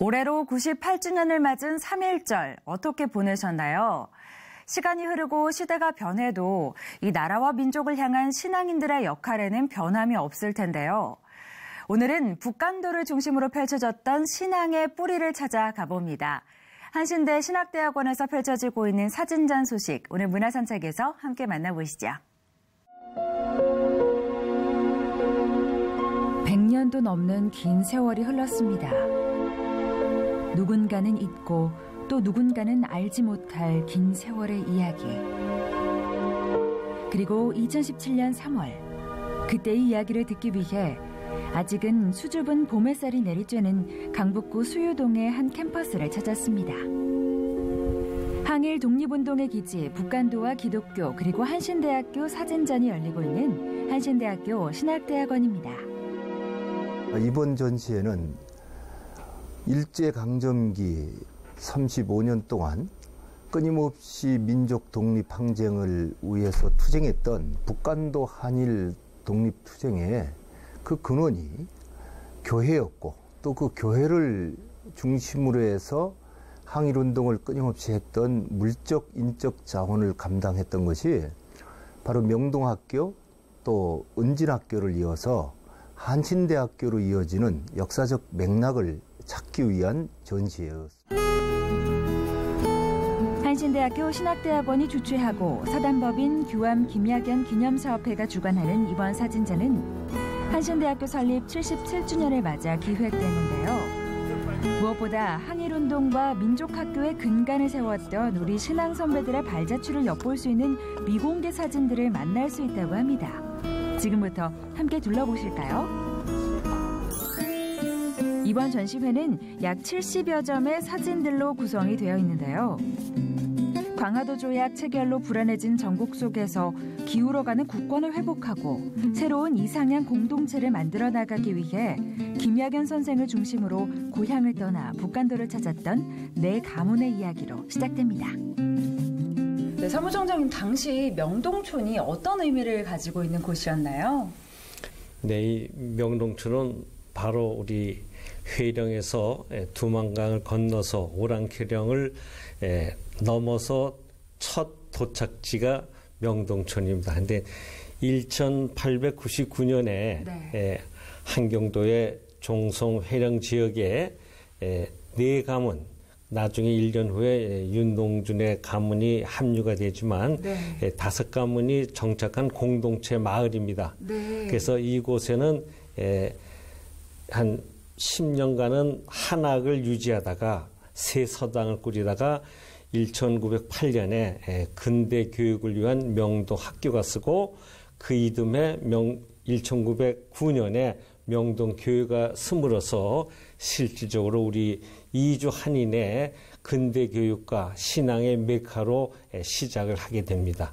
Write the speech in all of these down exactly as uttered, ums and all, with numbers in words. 올해로 구십팔 주년을 맞은 삼일절 어떻게 보내셨나요? 시간이 흐르고 시대가 변해도 이 나라와 민족을 향한 신앙인들의 역할에는 변함이 없을 텐데요. 오늘은 북간도를 중심으로 펼쳐졌던 신앙의 뿌리를 찾아 가봅니다. 한신대 신학대학원에서 펼쳐지고 있는 사진전 소식, 오늘 문화산책에서 함께 만나보시죠. 백 년도 넘는 긴 세월이 흘렀습니다. 누군가는 잊고 또 누군가는 알지 못할 긴 세월의 이야기. 그리고 이천십칠 년 삼월, 그때의 이야기를 듣기 위해 아직은 수줍은 봄 햇살이 내리쬐는 강북구 수유동의 한 캠퍼스를 찾았습니다. 항일 독립운동의 기지 북간도와 기독교 그리고 한신대학교 사진전이 열리고 있는 한신대학교 신학대학원입니다. 이번 전시회는 일제강점기 삼십오 년 동안 끊임없이 민족 독립항쟁을 위해서 투쟁했던 북간도 한일 독립투쟁에 그 근원이 교회였고 또 그 교회를 중심으로 해서 항일운동을 끊임없이 했던 물적, 인적 자원을 감당했던 것이 바로 명동학교 또 은진학교를 이어서 한신대학교로 이어지는 역사적 맥락을 찾기 위한 전시회였습니다. 한신대학교 신학대학원이 주최하고 사단법인 규암 김약연 기념사업회가 주관하는 이번 사진전은 한신대학교 설립 칠십칠 주년을 맞아 기획되는데요. 무엇보다 항일운동과 민족학교의 근간을 세웠던 우리 신앙 선배들의 발자취를 엿볼 수 있는 미공개 사진들을 만날 수 있다고 합니다. 지금부터 함께 둘러보실까요? 이번 전시회는 약 칠십여 점의 사진들로 구성이 되어 있는데요. 강화도 조약 체결로 불안해진 전국 속에서 기울어가는 국권을 회복하고 새로운 이상향 공동체를 만들어 나가기 위해 김약연 선생을 중심으로 고향을 떠나 북간도를 찾았던 네 가문의 이야기로 시작됩니다. 네, 사무총장님, 당시 명동촌이 어떤 의미를 가지고 있는 곳이었나요? 네, 이 명동촌은 바로 우리 회령에서 두만강을 건너서 오랑캐령을 넘어서 첫 도착지가 명동촌입니다. 근데 천팔백구십구 년에 네. 한경도의 종성회령 지역에 네 가문, 나중에 일 년 후에 윤동준의 가문이 합류가 되지만 네. 다섯 가문이 정착한 공동체 마을입니다. 네. 그래서 이곳에는 한 십 년간은 한학을 유지하다가 새 서당을 꾸리다가 천구백팔 년에 근대 교육을 위한 명동 학교가 쓰고 그 이듬해 천구백구 년에 명동 교회가 스물어서 실질적으로 우리 이주 한인의 근대 교육과 신앙의 메카로 시작을 하게 됩니다.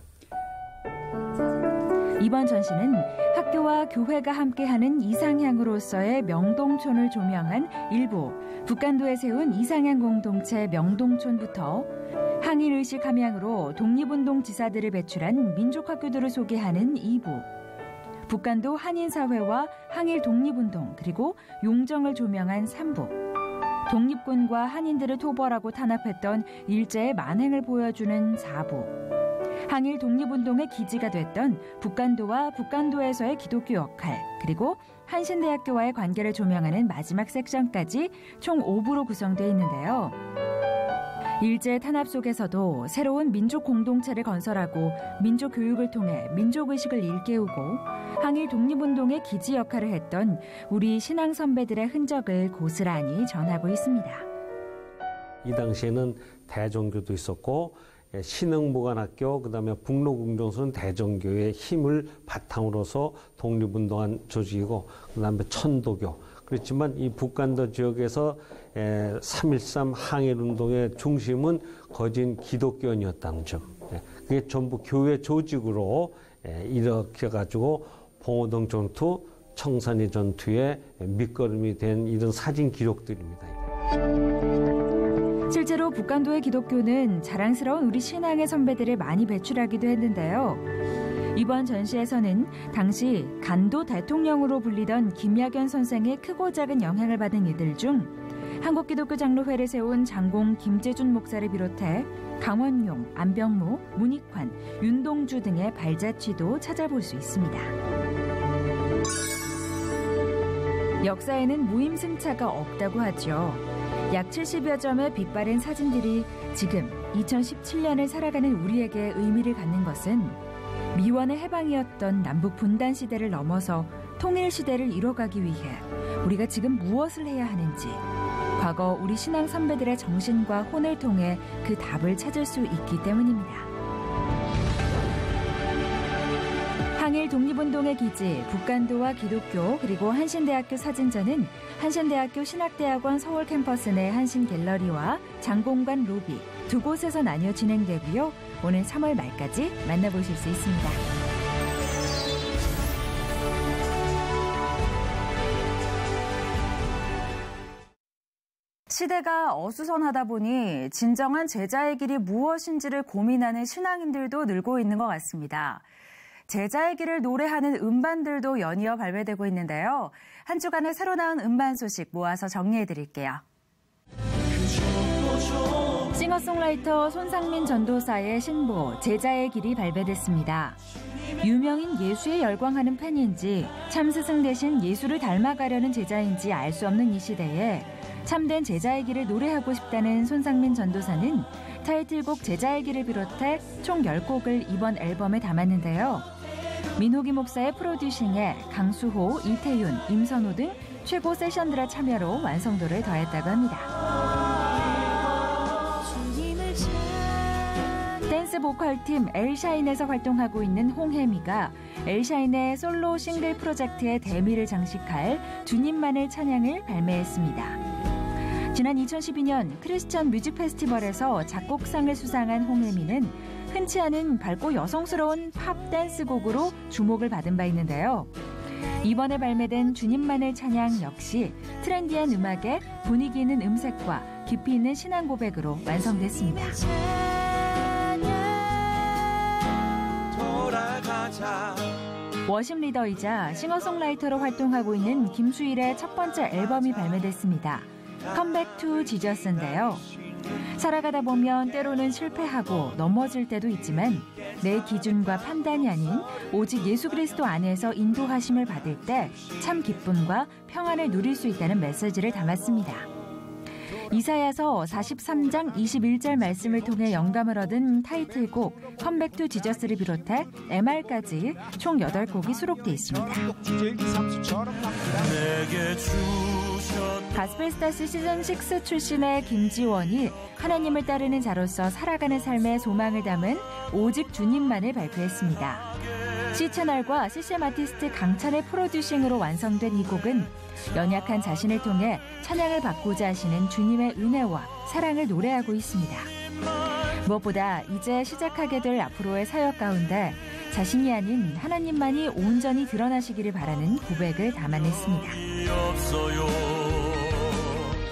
이번 전시는 학교와 교회가 함께하는 이상향으로서의 명동촌을 조명한 일부 북간도에 세운 이상향 공동체 명동촌부터 항일의식 함양으로 독립운동 지사들을 배출한 민족학교들을 소개하는 이부 북간도 한인사회와 항일 독립운동 그리고 용정을 조명한 삼부 독립군과 한인들을 토벌하고 탄압했던 일제의 만행을 보여주는 사부 항일 독립운동의 기지가 됐던 북간도와 북간도에서의 기독교 역할, 그리고 한신대학교와의 관계를 조명하는 마지막 섹션까지 총 오 부로 구성되어 있는데요. 일제 탄압 속에서도 새로운 민족 공동체를 건설하고 민족 교육을 통해 민족의식을 일깨우고 항일 독립운동의 기지 역할을 했던 우리 신앙 선배들의 흔적을 고스란히 전하고 있습니다. 이 당시에는 대종교도 있었고 신흥보관학교, 그 다음에 북로궁정소는 대정교의 힘을 바탕으로서 독립운동한 조직이고, 그 다음에 천도교. 그렇지만 이 북간도 지역에서 삼일삼 항일운동의 중심은 거진 기독교인이었다는 점. 그게 전부 교회 조직으로 이렇게 가지고 봉오동 전투, 청산리 전투의 밑거름이 된 이런 사진 기록들입니다. 실제로 북간도의 기독교는 자랑스러운 우리 신앙의 선배들을 많이 배출하기도 했는데요. 이번 전시에서는 당시 간도 대통령으로 불리던 김약연 선생의 크고 작은 영향을 받은 이들 중 한국기독교 장로회를 세운 장공 김재준 목사를 비롯해 강원용, 안병무, 문익환, 윤동주 등의 발자취도 찾아볼 수 있습니다. 역사에는 무임승차가 없다고 하죠. 약 칠십여 점의 빛바랜 사진들이 지금 이천십칠 년을 살아가는 우리에게 의미를 갖는 것은 미완의 해방이었던 남북 분단 시대를 넘어서 통일 시대를 이뤄가기 위해 우리가 지금 무엇을 해야 하는지, 과거 우리 신앙 선배들의 정신과 혼을 통해 그 답을 찾을 수 있기 때문입니다. 항일 독립운동의 기지, 북간도와 기독교, 그리고 한신대학교 사진전은 한신대학교 신학대학원 서울 캠퍼스 내 한신갤러리와 장공관 로비 두 곳에서 나뉘어 진행되고요. 오늘 삼월 말까지 만나보실 수 있습니다. 시대가 어수선하다 보니 진정한 제자의 길이 무엇인지를 고민하는 신앙인들도 늘고 있는 것 같습니다. 제자의 길을 노래하는 음반들도 연이어 발매되고 있는데요. 한 주간의 새로 나온 음반 소식 모아서 정리해드릴게요. 싱어송라이터 손상민 전도사의 신보 제자의 길이 발매됐습니다. 유명인 예수에 열광하는 팬인지 참스승 대신 예수를 닮아가려는 제자인지 알 수 없는 이 시대에 참된 제자의 길을 노래하고 싶다는 손상민 전도사는 타이틀곡 제자의 길을 비롯해 총 열 곡을 이번 앨범에 담았는데요. 민호김 목사의 프로듀싱에 강수호, 이태윤, 임선호 등 최고 세션들의 참여로 완성도를 더했다고 합니다. 댄스 보컬팀 엘샤인에서 활동하고 있는 홍혜미가 엘샤인의 솔로 싱글 프로젝트의 대미를 장식할 주님만을 찬양을 발매했습니다. 지난 이천십이 년 크리스천 뮤직 페스티벌에서 작곡상을 수상한 홍혜미는 흔치 않은 밝고 여성스러운 팝 댄스곡으로 주목을 받은 바 있는데요. 이번에 발매된 주님만을 찬양 역시 트렌디한 음악에 분위기 있는 음색과 깊이 있는 신앙 고백으로 완성됐습니다. 돌아가자. 워십 리더이자 싱어송라이터로 활동하고 있는 김수일의 첫 번째 앨범이 발매됐습니다. 컴백 투 지저스인데요. 살아가다 보면 때로는 실패하고 넘어질 때도 있지만 내 기준과 판단이 아닌 오직 예수 그리스도 안에서 인도하심을 받을 때 참 기쁨과 평안을 누릴 수 있다는 메시지를 담았습니다. 이사야서 사십삼 장 이십일 절 말씀을 통해 영감을 얻은 타이틀곡 컴백 투 지저스를 비롯해 엠알까지 총 여덟 곡이 수록돼 있습니다. 가스펠스타 시즌 육 출신의 김지원이 하나님을 따르는 자로서 살아가는 삶의 소망을 담은 오직 주님만을 발표했습니다. C채널과 씨씨엠 아티스트 강찬의 프로듀싱으로 완성된 이 곡은 연약한 자신을 통해 찬양을 받고자 하시는 주님의 은혜와 사랑을 노래하고 있습니다. 무엇보다 이제 시작하게 될 앞으로의 사역 가운데 자신이 아닌 하나님만이 온전히 드러나시기를 바라는 고백을 담아냈습니다.